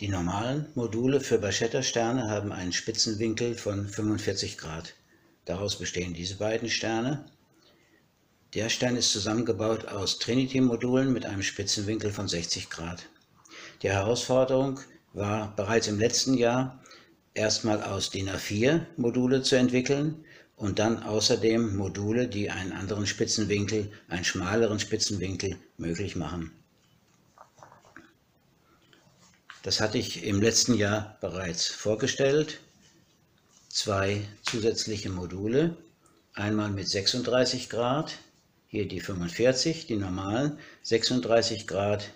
Die normalen Module für Bascetta-Sterne haben einen Spitzenwinkel von 45 Grad. Daraus bestehen diese beiden Sterne. Der Stern ist zusammengebaut aus Trinity-Modulen mit einem Spitzenwinkel von 60 Grad. Die Herausforderung war bereits im letzten Jahr, erstmal aus DIN A4 Module zu entwickeln und dann außerdem Module, die einen anderen Spitzenwinkel, einen schmaleren Spitzenwinkel möglich machen. Das hatte ich im letzten Jahr bereits vorgestellt. 2 zusätzliche Module, einmal mit 36 Grad, hier die 45, die normalen, 36 Grad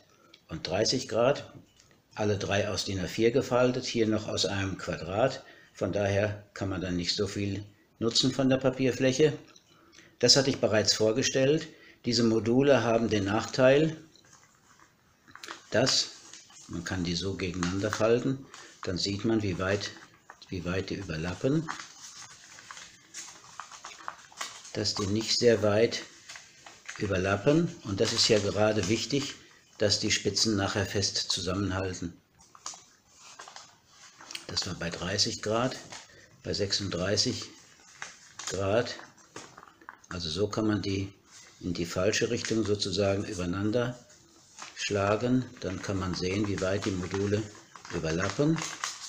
und 30 Grad, alle 3 aus DIN A4 gefaltet, hier noch aus einem Quadrat, von daher kann man dann nicht so viel nutzen von der Papierfläche. Das hatte ich bereits vorgestellt. Diese Module haben den Nachteil, dass, man kann die so gegeneinander falten, dann sieht man, wie weit die überlappen, dass die nicht sehr weit überlappen, und das ist ja gerade wichtig, dass die Spitzen nachher fest zusammenhalten. Das war bei 30 Grad, bei 36 Grad, also so kann man die in die falsche Richtung sozusagen übereinander schlagen, dann kann man sehen, wie weit die Module überlappen,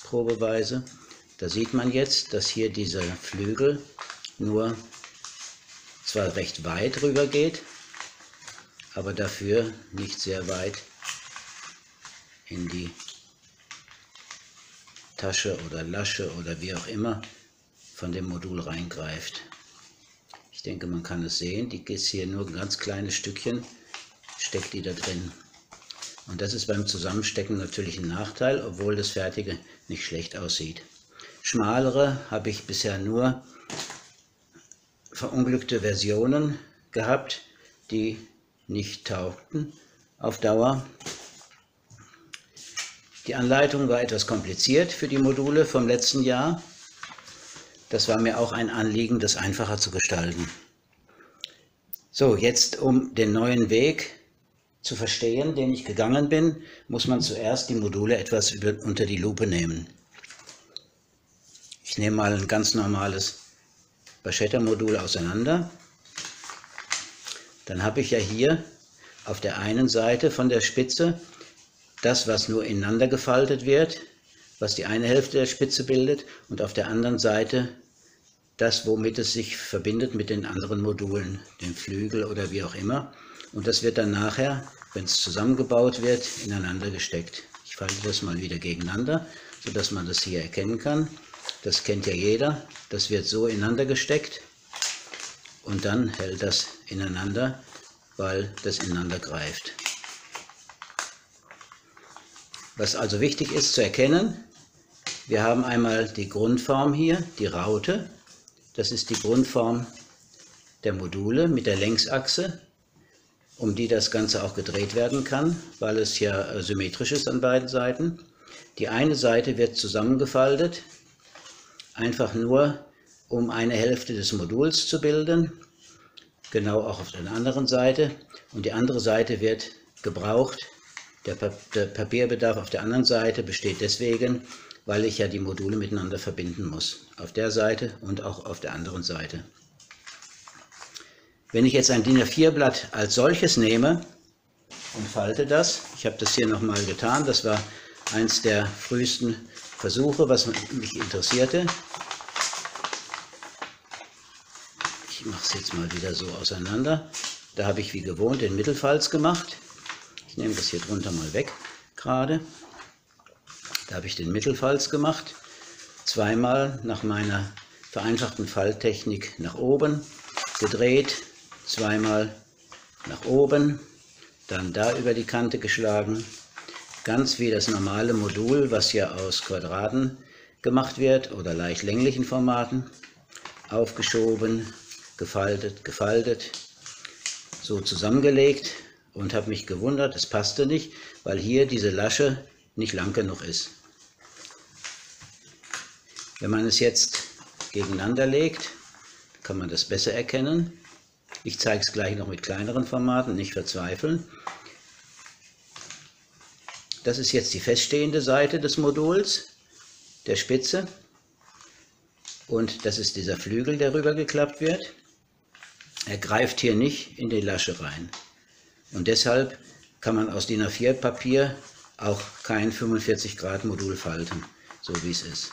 probeweise. Da sieht man jetzt, dass hier dieser Flügel nur zwar recht weit rüber geht, aber dafür nicht sehr weit in die Tasche oder Lasche oder wie auch immer von dem Modul reingreift. Ich denke, man kann es sehen, die ist hier nur ein ganz kleines Stückchen, steckt die da drin. Und das ist beim Zusammenstecken natürlich ein Nachteil, obwohl das Fertige nicht schlecht aussieht. Schmalere habe ich bisher nur verunglückte Versionen gehabt, die nicht taugten auf Dauer. Die Anleitung war etwas kompliziert für die Module vom letzten Jahr. Das war mir auch ein Anliegen, das einfacher zu gestalten. So, jetzt um den neuen Weg zu verstehen, den ich gegangen bin, muss man zuerst die Module etwas unter die Lupe nehmen. Ich nehme mal ein ganz normales Bascetta-Modul auseinander. Dann habe ich ja hier auf der einen Seite von der Spitze das, was nur ineinander gefaltet wird, was die eine Hälfte der Spitze bildet, und auf der anderen Seite das, womit es sich verbindet mit den anderen Modulen, dem Flügel oder wie auch immer. Und das wird dann nachher, wenn es zusammengebaut wird, ineinander gesteckt. Ich falte das mal wieder gegeneinander, sodass man das hier erkennen kann. Das kennt ja jeder. Das wird so ineinander gesteckt und dann hält das ineinander, weil das ineinander greift. Was also wichtig ist zu erkennen, wir haben einmal die Grundform hier, die Raute. Das ist die Grundform der Module mit der Längsachse, um die das Ganze auch gedreht werden kann, weil es ja symmetrisch ist an beiden Seiten. Die eine Seite wird zusammengefaltet, einfach nur, um eine Hälfte des Moduls zu bilden, genau auch auf der anderen Seite. Und die andere Seite wird gebraucht. Der Papierbedarf auf der anderen Seite besteht deswegen, weil ich ja die Module miteinander verbinden muss, auf der Seite und auch auf der anderen Seite. Wenn ich jetzt ein DIN A4-Blatt als solches nehme und falte das, ich habe das hier nochmal getan, das war eins der frühesten Versuche, was mich interessierte. Ich mache es jetzt mal wieder so auseinander. Da habe ich wie gewohnt den Mittelfalz gemacht. Ich nehme das hier drunter mal weg gerade. Da habe ich den Mittelfalz gemacht. Zweimal nach meiner vereinfachten Falttechnik nach oben gedreht. Zweimal nach oben, dann da über die Kante geschlagen, ganz wie das normale Modul, was ja aus Quadraten gemacht wird oder leicht länglichen Formaten, aufgeschoben, gefaltet, gefaltet, so zusammengelegt, und habe mich gewundert, es passte nicht, weil hier diese Lasche nicht lang genug ist. Wenn man es jetzt gegeneinander legt, kann man das besser erkennen. Ich zeige es gleich noch mit kleineren Formaten, nicht verzweifeln. Das ist jetzt die feststehende Seite des Moduls, der Spitze. Und das ist dieser Flügel, der rübergeklappt wird. Er greift hier nicht in die Lasche rein. Und deshalb kann man aus DIN A4 Papier auch kein 45 Grad Modul falten, so wie es ist.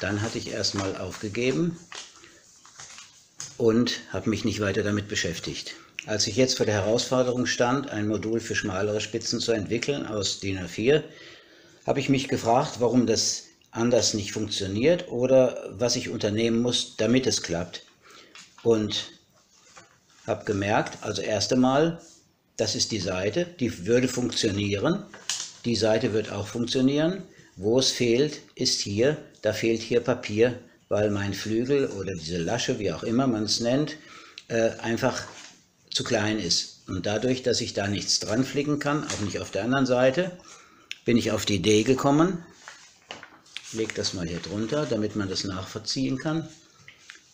Dann hatte ich erstmal aufgegeben und habe mich nicht weiter damit beschäftigt. Als ich jetzt vor der Herausforderung stand, ein Modul für schmalere Spitzen zu entwickeln aus DIN A4, habe ich mich gefragt, warum das anders nicht funktioniert oder was ich unternehmen muss, damit es klappt. Und habe gemerkt, also erst einmal, das ist die Seite, die würde funktionieren. Die Seite wird auch funktionieren. Wo es fehlt, ist hier, da fehlt hier Papier, weil mein Flügel oder diese Lasche, wie auch immer man es nennt, einfach zu klein ist. Und dadurch, dass ich da nichts dran flicken kann, auch nicht auf der anderen Seite, bin ich auf die Idee gekommen. Ich lege das mal hier drunter, damit man das nachvollziehen kann.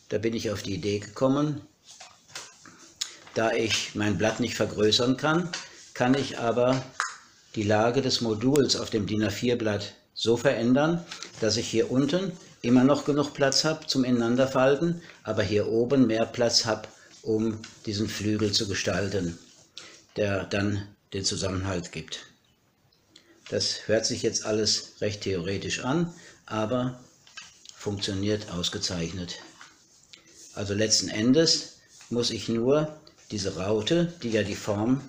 Da bin ich auf die Idee gekommen, da ich mein Blatt nicht vergrößern kann, kann ich aber die Lage des Moduls auf dem DIN A4 Blatt so verändern, dass ich hier unten immer noch genug Platz habe zum Ineinanderfalten, aber hier oben mehr Platz habe, um diesen Flügel zu gestalten, der dann den Zusammenhalt gibt. Das hört sich jetzt alles recht theoretisch an, aber funktioniert ausgezeichnet. Also letzten Endes muss ich nur diese Raute, die ja die Form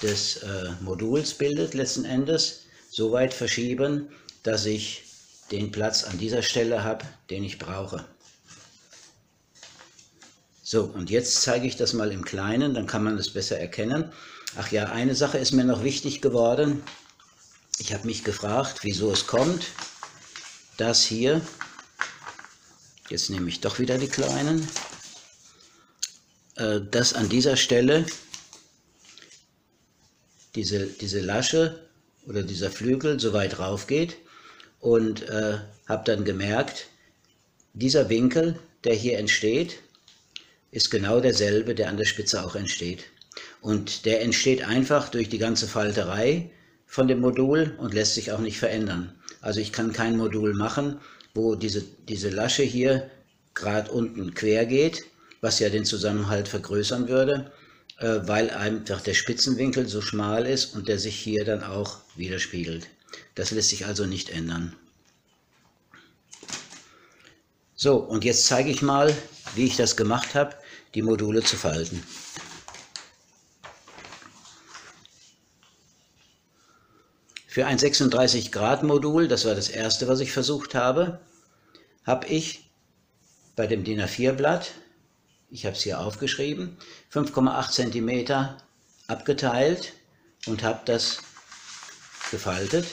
des Moduls bildet, letzten Endes so weit verschieben, dass ich den Platz an dieser Stelle habe, den ich brauche. So, und jetzt zeige ich das mal im Kleinen, dann kann man es besser erkennen. Ach ja, eine Sache ist mir noch wichtig geworden. Ich habe mich gefragt, wieso es kommt, dass hier, jetzt nehme ich doch wieder die kleinen, dass an dieser Stelle diese Lasche oder dieser Flügel so weit rauf geht, und habe dann gemerkt, dieser Winkel, der hier entsteht, ist genau derselbe, der an der Spitze auch entsteht. Und der entsteht einfach durch die ganze Falterei von dem Modul und lässt sich auch nicht verändern. Also ich kann kein Modul machen, wo diese Lasche hier gerade unten quer geht, was ja den Zusammenhalt vergrößern würde, weil einfach der Spitzenwinkel so schmal ist und der sich hier dann auch widerspiegelt. Das lässt sich also nicht ändern. So, und jetzt zeige ich mal, wie ich das gemacht habe, die Module zu falten. Für ein 36 Grad Modul, das war das erste, was ich versucht habe, habe ich bei dem DIN A4 Blatt, ich habe es hier aufgeschrieben, 5,8 cm abgeteilt und habe das gefaltet.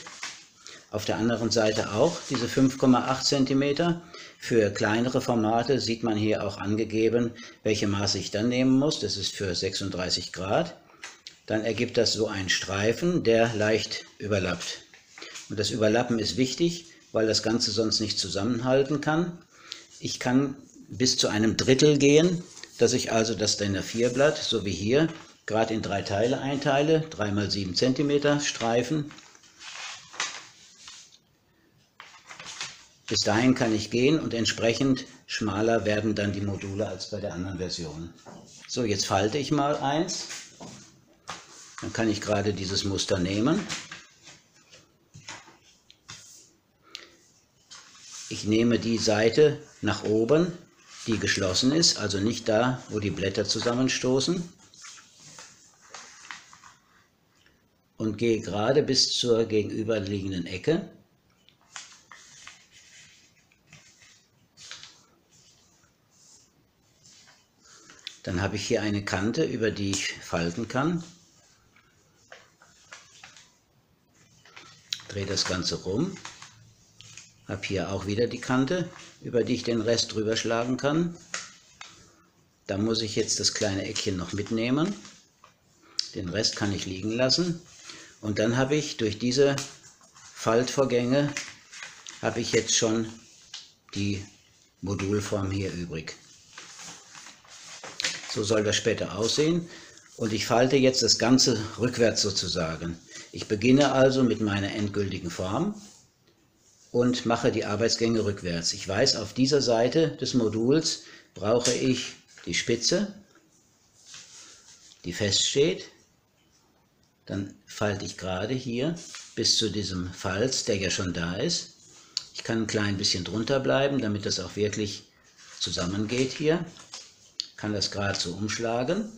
Auf der anderen Seite auch diese 5,8 cm. Für kleinere Formate sieht man hier auch angegeben, welche Maße ich dann nehmen muss. Das ist für 36 Grad. Dann ergibt das so einen Streifen, der leicht überlappt. Und das Überlappen ist wichtig, weil das Ganze sonst nicht zusammenhalten kann. Ich kann bis zu einem Drittel gehen, dass ich also das DIN A4-Blatt, so wie hier, gerade in 3 Teile einteile, 3 mal 7 cm Streifen. Bis dahin kann ich gehen und entsprechend schmaler werden dann die Module als bei der anderen Version. So, jetzt falte ich mal eins. Dann kann ich gerade dieses Muster nehmen. Ich nehme die Seite nach oben, die geschlossen ist, also nicht da, wo die Blätter zusammenstoßen. Und gehe gerade bis zur gegenüberliegenden Ecke. Dann habe ich hier eine Kante, über die ich falten kann. Drehe das Ganze rum. Habe hier auch wieder die Kante, über die ich den Rest drüber schlagen kann. Da muss ich jetzt das kleine Eckchen noch mitnehmen. Den Rest kann ich liegen lassen. Und dann habe ich durch diese Faltvorgänge, habe ich jetzt schon die Modulform hier übrig. So soll das später aussehen. Und ich falte jetzt das Ganze rückwärts sozusagen. Ich beginne also mit meiner endgültigen Form und mache die Arbeitsgänge rückwärts. Ich weiß, auf dieser Seite des Moduls brauche ich die Spitze, die feststeht. Dann falte ich gerade hier bis zu diesem Falz, der ja schon da ist. Ich kann ein klein bisschen drunter bleiben, damit das auch wirklich zusammengeht hier. Ich kann das gerade so umschlagen.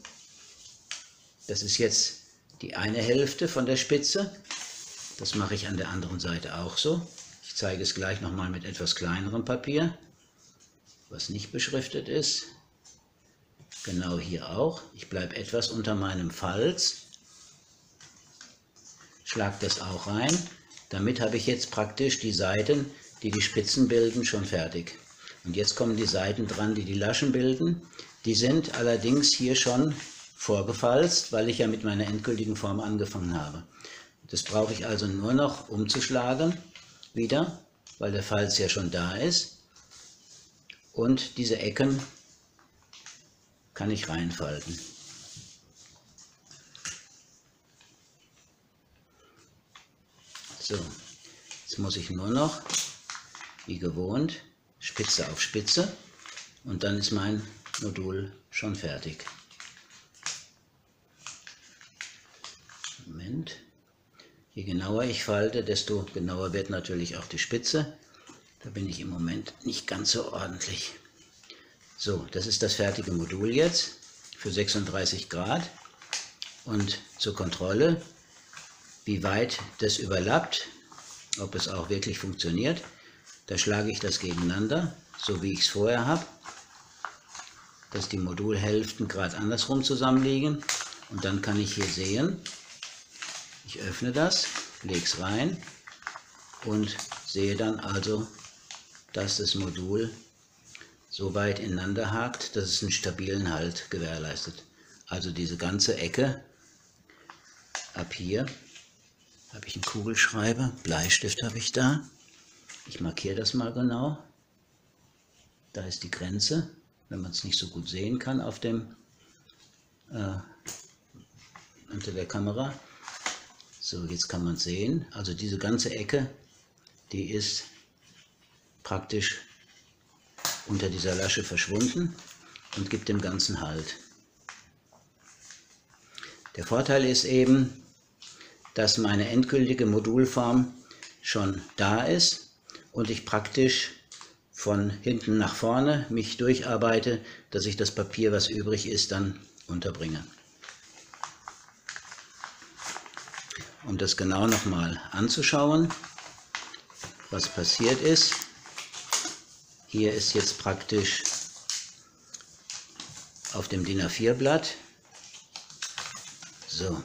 Das ist jetzt die eine Hälfte von der Spitze. Das mache ich an der anderen Seite auch so. Ich zeige es gleich nochmal mit etwas kleinerem Papier, was nicht beschriftet ist. Genau hier auch. Ich bleibe etwas unter meinem Falz. Schlag das auch rein. Damit habe ich jetzt praktisch die Seiten, die die Spitzen bilden, schon fertig. Und jetzt kommen die Seiten dran, die die Laschen bilden. Die sind allerdings hier schon vorgefalzt, weil ich ja mit meiner endgültigen Form angefangen habe. Das brauche ich also nur noch umzuschlagen wieder, weil der Falz ja schon da ist. Und diese Ecken kann ich reinfalten. So, jetzt muss ich nur noch, wie gewohnt, Spitze auf Spitze, und dann ist mein Modul schon fertig. Moment, je genauer ich falte, desto genauer wird natürlich auch die Spitze. Da bin ich im Moment nicht ganz so ordentlich. So, das ist das fertige Modul jetzt für 36 Grad. Und zur Kontrolle, wie weit das überlappt, ob es auch wirklich funktioniert. Da schlage ich das gegeneinander, so wie ich es vorher habe, dass die Modulhälften gerade andersrum zusammenliegen. Und dann kann ich hier sehen, ich öffne das, lege es rein und sehe dann also, dass das Modul so weit ineinander hakt, dass es einen stabilen Halt gewährleistet. Also diese ganze Ecke ab hier. Habe ich einen Kugelschreiber, Bleistift habe ich da. Ich markiere das mal genau. Da ist die Grenze, wenn man es nicht so gut sehen kann auf dem, unter der Kamera. So, jetzt kann man es sehen. Also diese ganze Ecke, die ist praktisch unter dieser Lasche verschwunden und gibt dem Ganzen Halt. Der Vorteil ist eben, dass meine endgültige Modulform schon da ist und ich praktisch von hinten nach vorne mich durcharbeite, dass ich das Papier, was übrig ist, dann unterbringe. Um das genau nochmal anzuschauen, was passiert ist. Hier ist jetzt praktisch auf dem DIN A4 Blatt so.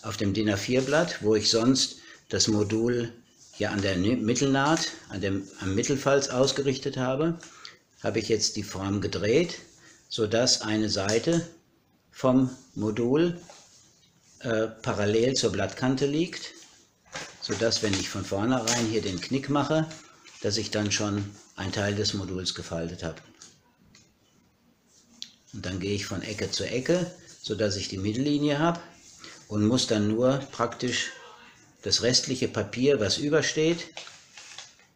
Auf dem DIN A4 Blatt, wo ich sonst das Modul ja an der Mittelnaht, am Mittelfalz ausgerichtet habe, habe ich jetzt die Form gedreht, sodass eine Seite vom Modul parallel zur Blattkante liegt, sodass, wenn ich von vornherein hier den Knick mache, dass ich dann schon einen Teil des Moduls gefaltet habe. Und dann gehe ich von Ecke zu Ecke, sodass ich die Mittellinie habe, und muss dann nur praktisch das restliche Papier, was übersteht,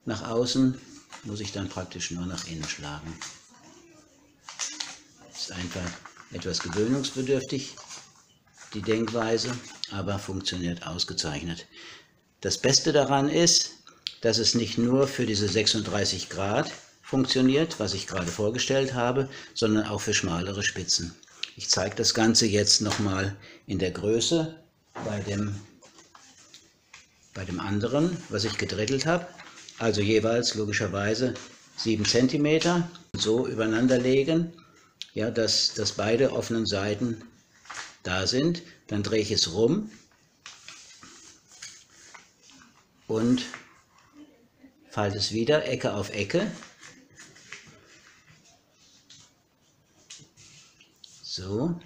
nach außen, muss ich dann praktisch nur nach innen schlagen. Ist einfach etwas gewöhnungsbedürftig, die Denkweise, aber funktioniert ausgezeichnet. Das Beste daran ist, dass es nicht nur für diese 36 Grad funktioniert, was ich gerade vorgestellt habe, sondern auch für schmalere Spitzen. Ich zeige das Ganze jetzt nochmal in der Größe bei dem anderen, was ich gedrittelt habe. Also jeweils logischerweise 7 cm so übereinander legen, ja, dass beide offenen Seiten da sind. Dann drehe ich es rum und falte es wieder Ecke auf Ecke. So,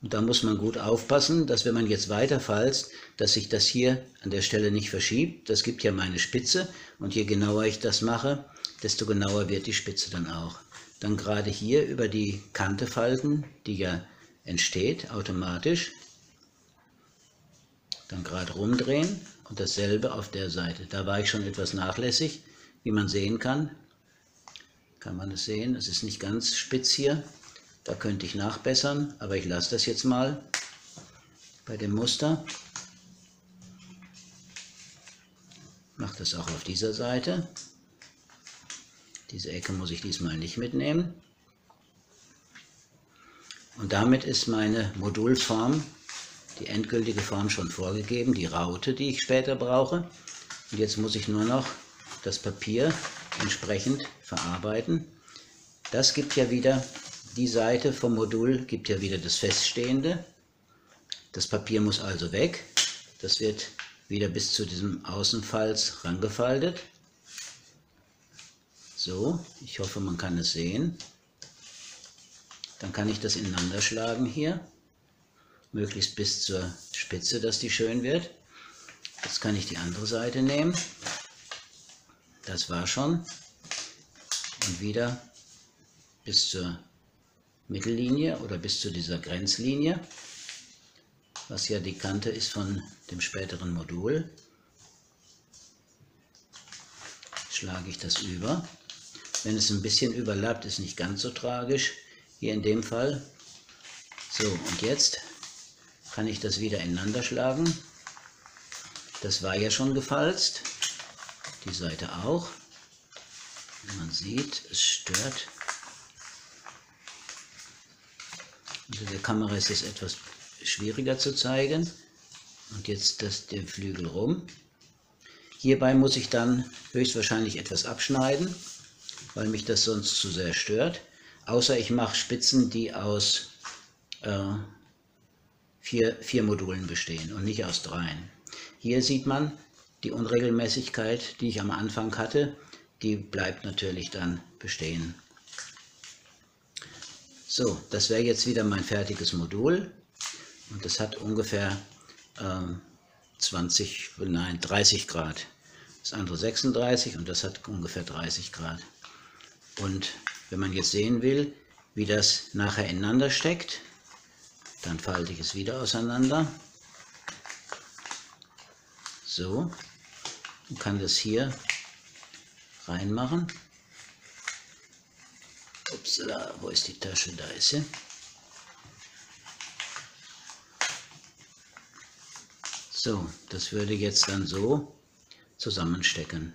und da muss man gut aufpassen, dass, wenn man jetzt weiterfalzt, dass sich das hier an der Stelle nicht verschiebt. Das gibt ja meine Spitze, und je genauer ich das mache, desto genauer wird die Spitze dann auch. Dann gerade hier über die Kante falten, die ja entsteht automatisch. Dann gerade rumdrehen und dasselbe auf der Seite. Da war ich schon etwas nachlässig, wie man sehen kann. Kann man es sehen, es ist nicht ganz spitz hier. Da könnte ich nachbessern, aber ich lasse das jetzt mal bei dem Muster. Mache das auch auf dieser Seite. Diese Ecke muss ich diesmal nicht mitnehmen. Und damit ist meine Modulform, die endgültige Form, schon vorgegeben, die Raute, die ich später brauche. Und jetzt muss ich nur noch das Papier entsprechend verarbeiten. Das gibt ja wieder, die Seite vom Modul gibt ja wieder das Feststehende. Das Papier muss also weg. Das wird wieder bis zu diesem Außenfalz rangefaltet. So, ich hoffe, man kann es sehen. Dann kann ich das ineinander schlagen hier, möglichst bis zur Spitze, dass die schön wird. Jetzt kann ich die andere Seite nehmen. Das war schon. Und wieder bis zur Mittellinie oder bis zu dieser Grenzlinie, was ja die Kante ist von dem späteren Modul. Schlage ich das über. Wenn es ein bisschen überlappt, ist nicht ganz so tragisch, hier in dem Fall. So, und jetzt kann ich das wieder ineinander schlagen. Das war ja schon gefalzt. Die Seite auch. Man sieht, es stört. Also der Kamera ist es etwas schwieriger zu zeigen. Und jetzt den Flügel rum. Hierbei muss ich dann höchstwahrscheinlich etwas abschneiden, weil mich das sonst zu sehr stört. Außer ich mache Spitzen, die aus vier Modulen bestehen und nicht aus 3. Hier sieht man, die Unregelmäßigkeit, die ich am Anfang hatte, die bleibt natürlich dann bestehen. So, das wäre jetzt wieder mein fertiges Modul. Und das hat ungefähr 30 Grad. Das andere 36 und das hat ungefähr 30 Grad. Und wenn man jetzt sehen will, wie das nachher ineinander steckt, dann falte ich es wieder auseinander. So, und kann das hier reinmachen. Upsala, wo ist die Tasche? Da ist sie. So, das würde jetzt dann so zusammenstecken.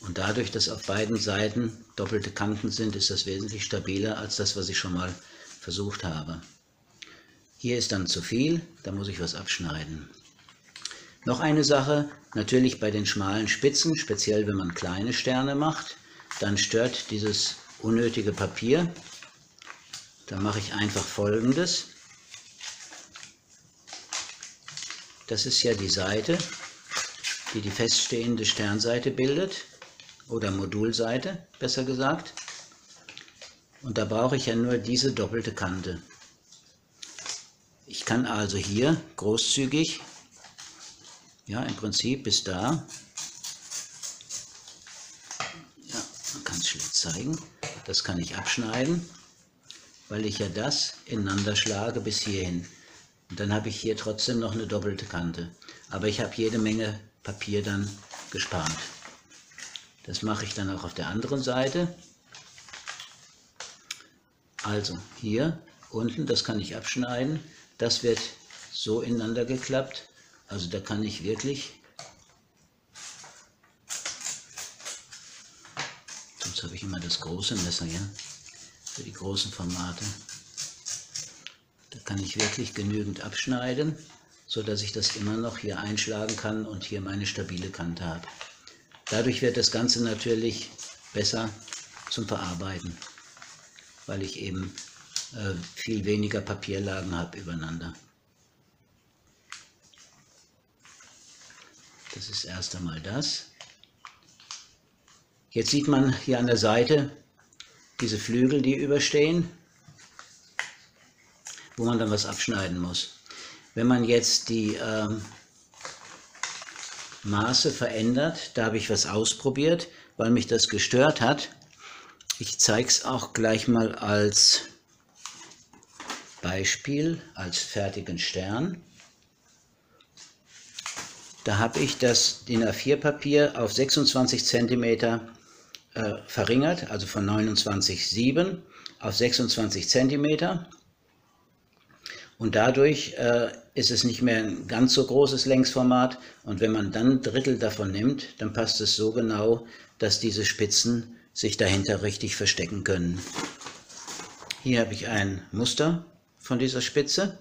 Und dadurch, dass auf beiden Seiten doppelte Kanten sind, ist das wesentlich stabiler als das, was ich schon mal versucht habe. Hier ist dann zu viel, da muss ich was abschneiden. Noch eine Sache, natürlich bei den schmalen Spitzen, speziell wenn man kleine Sterne macht, dann stört dieses unnötige Papier. Da mache ich einfach Folgendes. Das ist ja die Seite, die die feststehende Sternseite bildet, oder Modulseite, besser gesagt. Und da brauche ich ja nur diese doppelte Kante. Ich kann also hier großzügig, ja im Prinzip bis da, ja, man kann es schlecht zeigen, das kann ich abschneiden, weil ich ja das ineinander schlage bis hierhin. Und dann habe ich hier trotzdem noch eine doppelte Kante. Aber ich habe jede Menge Papier dann gespart. Das mache ich dann auch auf der anderen Seite. Also hier unten, das kann ich abschneiden. Das wird so ineinander geklappt. Also da kann ich wirklich... Sonst habe ich immer das große Messer, ja? Für die großen Formate. Da kann ich wirklich genügend abschneiden, so dass ich das immer noch hier einschlagen kann und hier meine stabile Kante habe. Dadurch wird das Ganze natürlich besser zum Verarbeiten, weil ich eben viel weniger Papierlagen habe übereinander. Das ist erst einmal das. Jetzt sieht man hier an der Seite diese Flügel, die überstehen, wo man dann was abschneiden muss. Wenn man jetzt die Maße verändert, da habe ich was ausprobiert, weil mich das gestört hat. Ich zeige es auch gleich mal als Beispiel als fertigen Stern. Da habe ich das DIN A4 Papier auf 26 cm verringert, also von 29,7 auf 26 cm. Und dadurch ist es nicht mehr ein ganz so großes Längsformat. Und wenn man dann ein Drittel davon nimmt, dann passt es so genau, dass diese Spitzen sich dahinter richtig verstecken können. Hier habe ich ein Muster von dieser Spitze.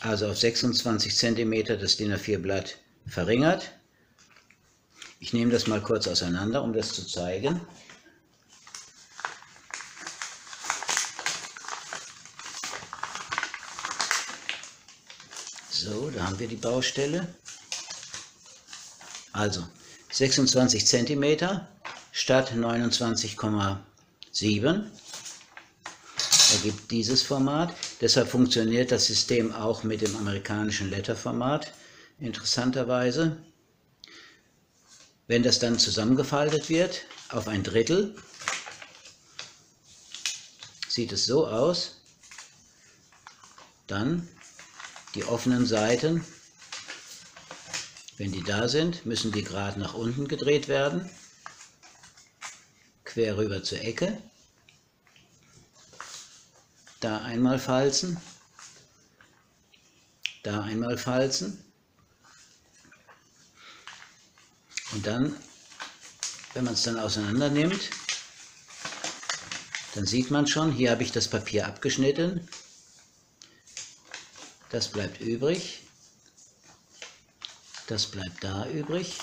Also auf 26 cm das DIN A4 Blatt verringert. Ich nehme das mal kurz auseinander, um das zu zeigen. So, da haben wir die Baustelle. Also 26 cm statt 29,7 ergibt dieses Format. Deshalb funktioniert das System auch mit dem amerikanischen Letterformat, interessanterweise. Wenn das dann zusammengefaltet wird auf ein Drittel, sieht es so aus. Dann die offenen Seiten, wenn die da sind, müssen die gerade nach unten gedreht werden, quer rüber zur Ecke, da einmal falzen, da einmal falzen und dann, wenn man es dann auseinander nimmt, dann sieht man schon, hier habe ich das Papier abgeschnitten. Das bleibt übrig, das bleibt da übrig,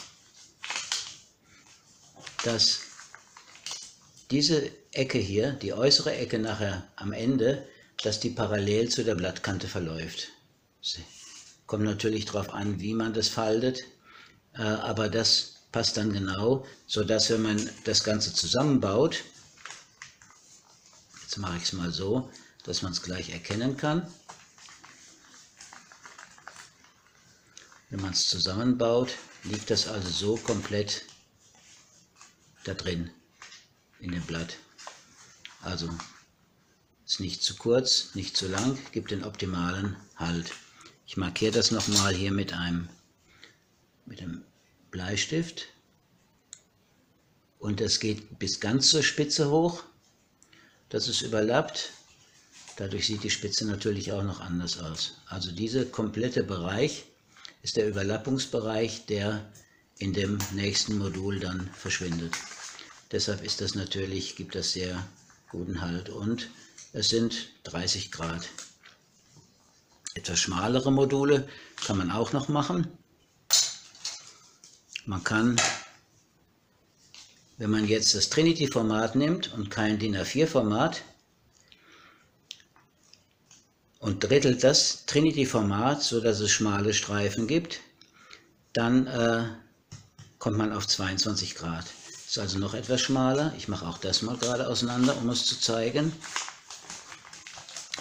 dass diese Ecke hier, die äußere Ecke nachher am Ende, dass die parallel zu der Blattkante verläuft. Kommt natürlich darauf an, wie man das faltet, aber das passt dann genau, sodass, wenn man das Ganze zusammenbaut, jetzt mache ich es mal so, dass man es gleich erkennen kann. Wenn man es zusammenbaut, liegt das also so komplett da drin, in dem Blatt. Also ist nicht zu kurz, nicht zu lang, gibt den optimalen Halt. Ich markiere das nochmal hier mit einem Bleistift. Und das geht bis ganz zur Spitze hoch, dass es überlappt. Dadurch sieht die Spitze natürlich auch noch anders aus. Also dieser komplette Bereich ist der Überlappungsbereich, der in dem nächsten Modul dann verschwindet. Deshalb ist das natürlich, gibt das sehr guten Halt und es sind 30 Grad. Etwas schmalere Module kann man auch noch machen. Man kann, wenn man jetzt das Trinity-Format nimmt und kein DIN A4-Format und drittelt das Trinity-Format, sodass es schmale Streifen gibt, dann kommt man auf 22 Grad. Ist also noch etwas schmaler. Ich mache auch das mal gerade auseinander, um es zu zeigen.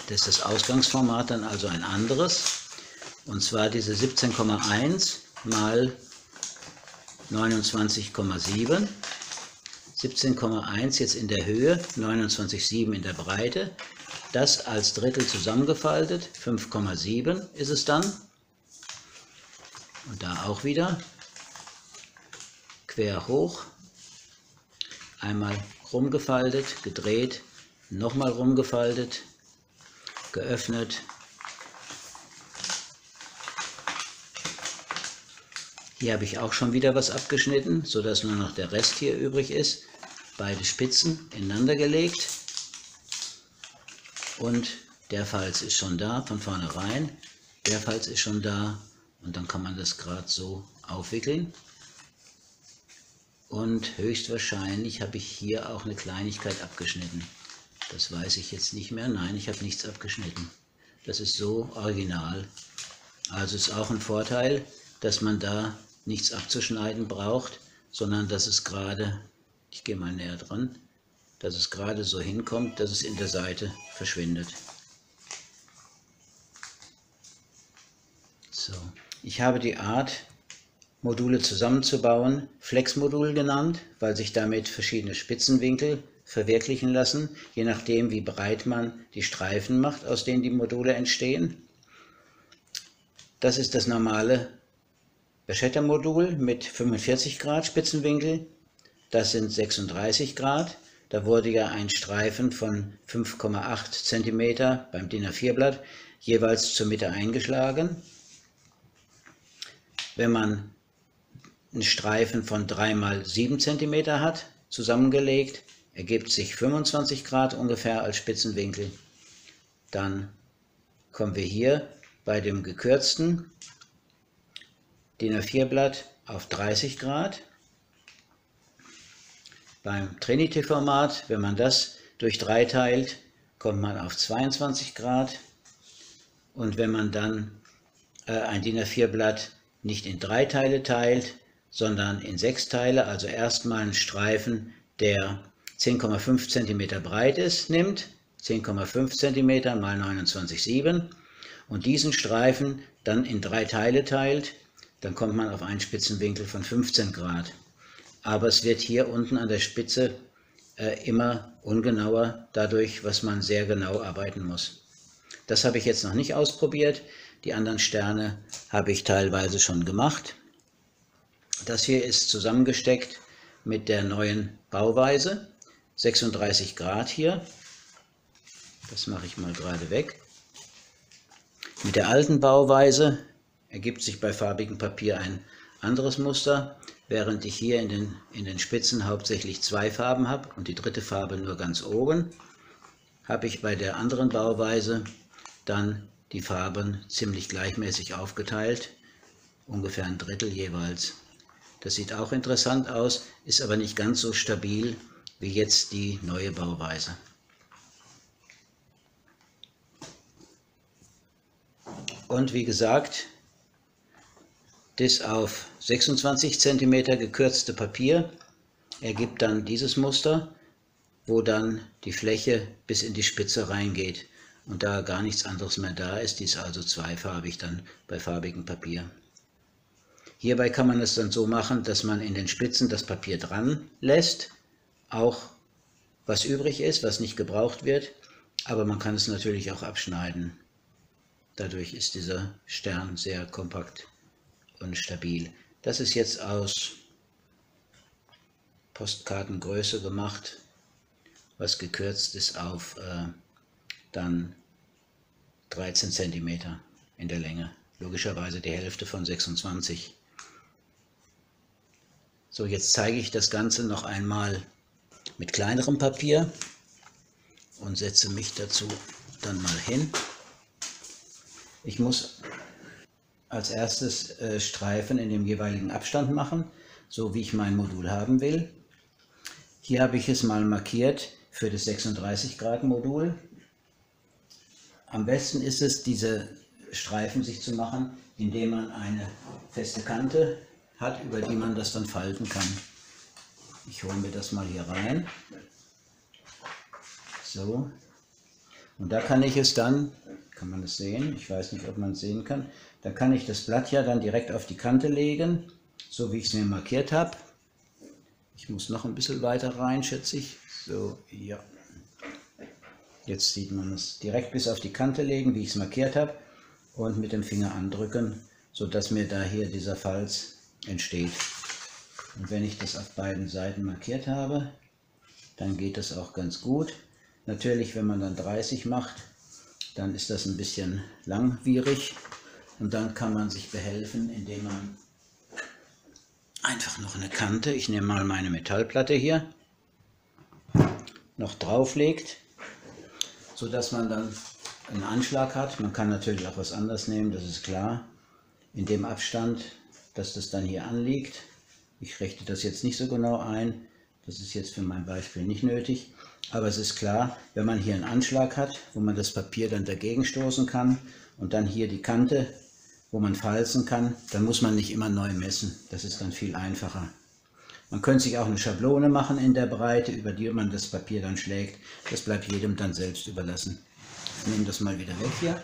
Das ist das Ausgangsformat dann also ein anderes. Und zwar diese 17,1 mal 29,7. 17,1 jetzt in der Höhe, 29,7 in der Breite. Das als Drittel zusammengefaltet, 5,7 ist es dann. Und da auch wieder quer hoch, einmal rumgefaltet, gedreht, nochmal rumgefaltet, geöffnet. Hier habe ich auch schon wieder was abgeschnitten, sodass nur noch der Rest hier übrig ist. Beide Spitzen ineinander gelegt. Und der Falz ist schon da, von vornherein, der Falz ist schon da und dann kann man das gerade so aufwickeln. Und höchstwahrscheinlich habe ich hier auch eine Kleinigkeit abgeschnitten. Das weiß ich jetzt nicht mehr, nein, ich habe nichts abgeschnitten. Das ist so original. Also ist auch ein Vorteil, dass man da nichts abzuschneiden braucht, sondern dass es gerade, ich gehe mal näher dran, dass es gerade so hinkommt, dass es in der Seite verschwindet. So, ich habe die Art, Module zusammenzubauen, Flex-Modul genannt, weil sich damit verschiedene Spitzenwinkel verwirklichen lassen, je nachdem, wie breit man die Streifen macht, aus denen die Module entstehen. Das ist das normale Bascetta-Modul mit 45 Grad Spitzenwinkel. Das sind 36 Grad. Da wurde ja ein Streifen von 5,8 cm beim DIN A4 Blatt jeweils zur Mitte eingeschlagen. Wenn man einen Streifen von 3 × 7 cm hat, zusammengelegt, ergibt sich 25 Grad ungefähr als Spitzenwinkel. Dann kommen wir hier bei dem gekürzten DIN A4 Blatt auf 30 Grad. Beim Trinity-Format, wenn man das durch 3 teilt, kommt man auf 22 Grad. Und wenn man dann ein DIN A4 Blatt nicht in 3 Teile teilt, sondern in 6 Teile, also erstmal einen Streifen, der 10,5 cm breit ist, nimmt, 10,5 cm mal 29,7 und diesen Streifen dann in 3 Teile teilt, dann kommt man auf einen Spitzenwinkel von 15 Grad. Aber es wird hier unten an der Spitze immer ungenauer, dadurch, was man sehr genau arbeiten muss. Das habe ich jetzt noch nicht ausprobiert. Die anderen Sterne habe ich teilweise schon gemacht. Das hier ist zusammengesteckt mit der neuen Bauweise. 36 Grad hier. Das mache ich mal gerade weg. Mit der alten Bauweise ergibt sich bei farbigem Papier ein anderes Muster, während ich hier in den Spitzen hauptsächlich 2 Farben habe und die dritte Farbe nur ganz oben, habe ich bei der anderen Bauweise dann die Farben ziemlich gleichmäßig aufgeteilt, ungefähr 1/3 jeweils. Das sieht auch interessant aus, ist aber nicht ganz so stabil wie jetzt die neue Bauweise. Und wie gesagt, das auf 26 cm gekürzte Papier ergibt dann dieses Muster, wo dann die Fläche bis in die Spitze reingeht. Und da gar nichts anderes mehr da ist, die ist also zweifarbig dann bei farbigem Papier. Hierbei kann man es dann so machen, dass man in den Spitzen das Papier dran lässt, auch was übrig ist, was nicht gebraucht wird, aber man kann es natürlich auch abschneiden. Dadurch ist dieser Stern sehr kompakt und stabil. Das ist jetzt aus Postkartengröße gemacht, was gekürzt ist auf dann 13 cm in der Länge. Logischerweise die Hälfte von 26. So, jetzt zeige ich das Ganze noch einmal mit kleinerem Papier und setze mich dazu dann mal hin. Ich muss als erstes Streifen in dem jeweiligen Abstand machen, so wie ich mein Modul haben will. Hier habe ich es mal markiert für das 36 Grad Modul. Am besten ist es, diese Streifen sich zu machen, indem man eine feste Kante hat, über die man das dann falten kann. Ich hole mir das mal hier rein. So. Und da kann ich es dann, kann man es sehen, ich weiß nicht, ob man es sehen kann, da kann ich das Blatt ja dann direkt auf die Kante legen, so wie ich es mir markiert habe. Ich muss noch ein bisschen weiter rein, schätze ich. So, ja. Jetzt sieht man es direkt bis auf die Kante legen, wie ich es markiert habe, und mit dem Finger andrücken, sodass mir da hier dieser Falz entsteht. Und wenn ich das auf beiden Seiten markiert habe, dann geht das auch ganz gut. Natürlich, wenn man dann 30 macht, dann ist das ein bisschen langwierig und dann kann man sich behelfen, indem man einfach noch eine Kante, ich nehme mal meine Metallplatte hier, noch drauflegt, sodass man dann einen Anschlag hat. Man kann natürlich auch was anderes nehmen, das ist klar, in dem Abstand, dass das dann hier anliegt. Ich richte das jetzt nicht so genau ein, das ist jetzt für mein Beispiel nicht nötig. Aber es ist klar, wenn man hier einen Anschlag hat, wo man das Papier dann dagegen stoßen kann und dann hier die Kante, wo man falzen kann, dann muss man nicht immer neu messen. Das ist dann viel einfacher. Man könnte sich auch eine Schablone machen in der Breite, über die man das Papier dann schlägt. Das bleibt jedem dann selbst überlassen. Ich nehme das mal wieder weg hier.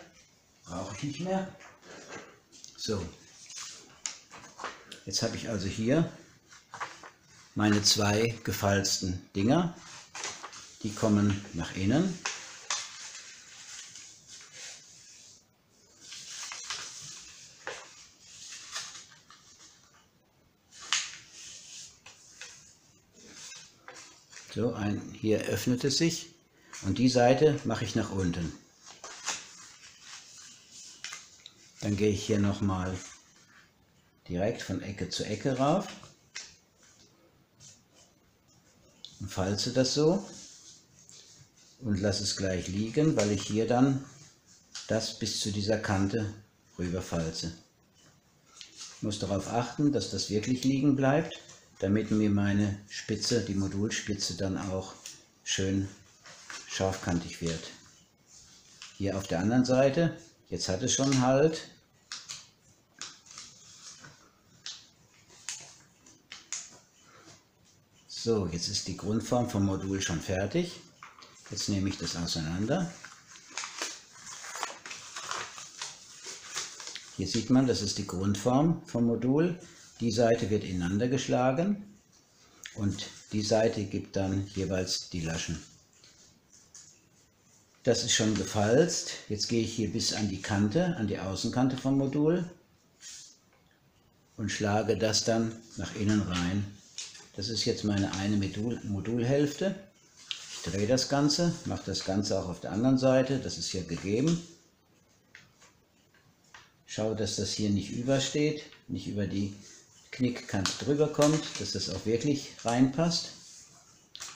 Brauche ich nicht mehr. So. Jetzt habe ich also hier meine 2 gefalzten Dinger. Die kommen nach innen. So, hier öffnet es sich und die Seite mache ich nach unten. Dann gehe ich hier nochmal direkt von Ecke zu Ecke rauf und falze das so und lasse es gleich liegen, weil ich hier dann das bis zu dieser Kante rüber falze. Ich muss darauf achten, dass das wirklich liegen bleibt, damit mir meine Spitze, die Modulspitze, dann auch schön scharfkantig wird. Hier auf der anderen Seite, jetzt hat es schon Halt. So, jetzt ist die Grundform vom Modul schon fertig. Jetzt nehme ich das auseinander. Hier sieht man, das ist die Grundform vom Modul. Die Seite wird ineinander geschlagen und die Seite gibt dann jeweils die Laschen. Das ist schon gefalzt. Jetzt gehe ich hier bis an die Kante, an die Außenkante vom Modul und schlage das dann nach innen rein. Das ist jetzt meine eine Modulhälfte. Ich drehe das Ganze, mache das Ganze auch auf der anderen Seite. Das ist hier gegeben. Schaue, dass das hier nicht übersteht, nicht über die Knickkante drüber kommt, dass das auch wirklich reinpasst.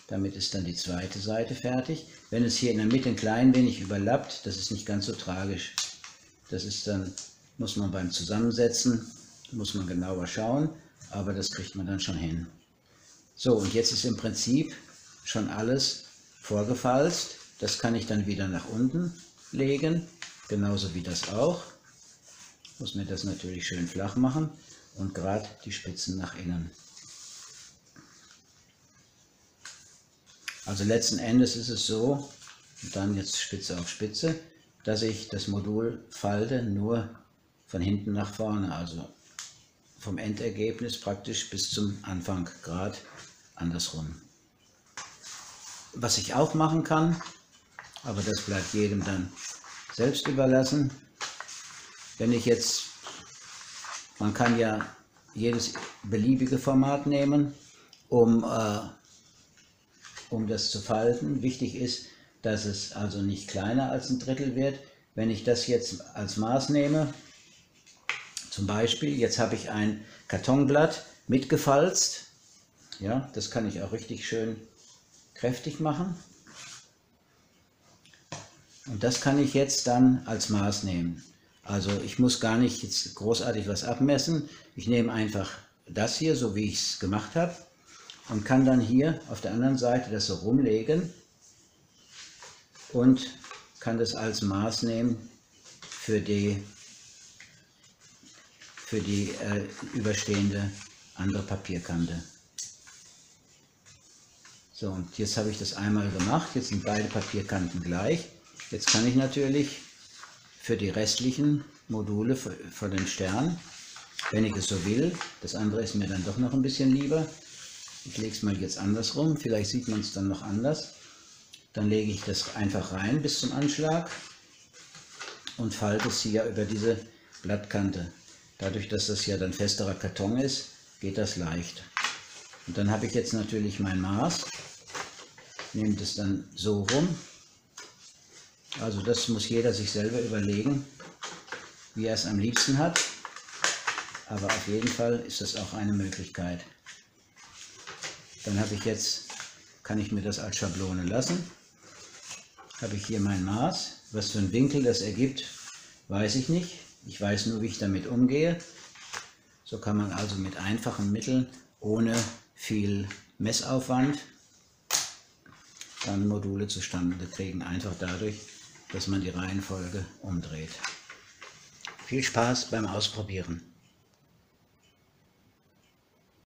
Damit ist dann die zweite Seite fertig. Wenn es hier in der Mitte ein klein wenig überlappt, das ist nicht ganz so tragisch. Das ist dann, muss man beim Zusammensetzen, muss man genauer schauen, aber das kriegt man dann schon hin. So, und jetzt ist im Prinzip schon alles vorgefalzt. Das kann ich dann wieder nach unten legen, genauso wie das auch. Muss mir das natürlich schön flach machen und gerade die Spitzen nach innen. Also letzten Endes ist es so, und dann jetzt Spitze auf Spitze, dass ich das Modul falte, nur von hinten nach vorne, also vom Endergebnis praktisch bis zum Anfang gerade andersrum. Was ich auch machen kann, aber das bleibt jedem dann selbst überlassen. Wenn ich jetzt, man kann ja jedes beliebige Format nehmen, um das zu falten. Wichtig ist, dass es also nicht kleiner als ein Drittel wird. Wenn ich das jetzt als Maß nehme, zum Beispiel, jetzt habe ich ein Kartonblatt mitgefalzt. Ja, das kann ich auch richtig schön kräftig machen. Und das kann ich jetzt dann als Maß nehmen. Also ich muss gar nicht jetzt großartig was abmessen. Ich nehme einfach das hier, so wie ich es gemacht habe, und kann dann hier auf der anderen Seite das so rumlegen und kann das als Maß nehmen für die überstehende andere Papierkante. So, und jetzt habe ich das einmal gemacht. Jetzt sind beide Papierkanten gleich. Jetzt kann ich natürlich für die restlichen Module von den Sternen, wenn ich es so will, das andere ist mir dann doch noch ein bisschen lieber, ich lege es mal jetzt andersrum, vielleicht sieht man es dann noch anders, dann lege ich das einfach rein bis zum Anschlag und falte es hier über diese Blattkante. Dadurch, dass das ja dann festerer Karton ist, geht das leicht. Und dann habe ich jetzt natürlich mein Maß, nehme das dann so rum. Also das muss jeder sich selber überlegen, wie er es am liebsten hat, aber auf jeden Fall ist das auch eine Möglichkeit. Dann habe ich jetzt, kann ich mir das als Schablone lassen, habe ich hier mein Maß, was für einen Winkel das ergibt, weiß ich nicht, ich weiß nur, wie ich damit umgehe. So kann man also mit einfachen Mitteln, ohne viel Messaufwand, dann Module zustande kriegen, einfach dadurch, dass man die Reihenfolge umdreht. Viel Spaß beim Ausprobieren!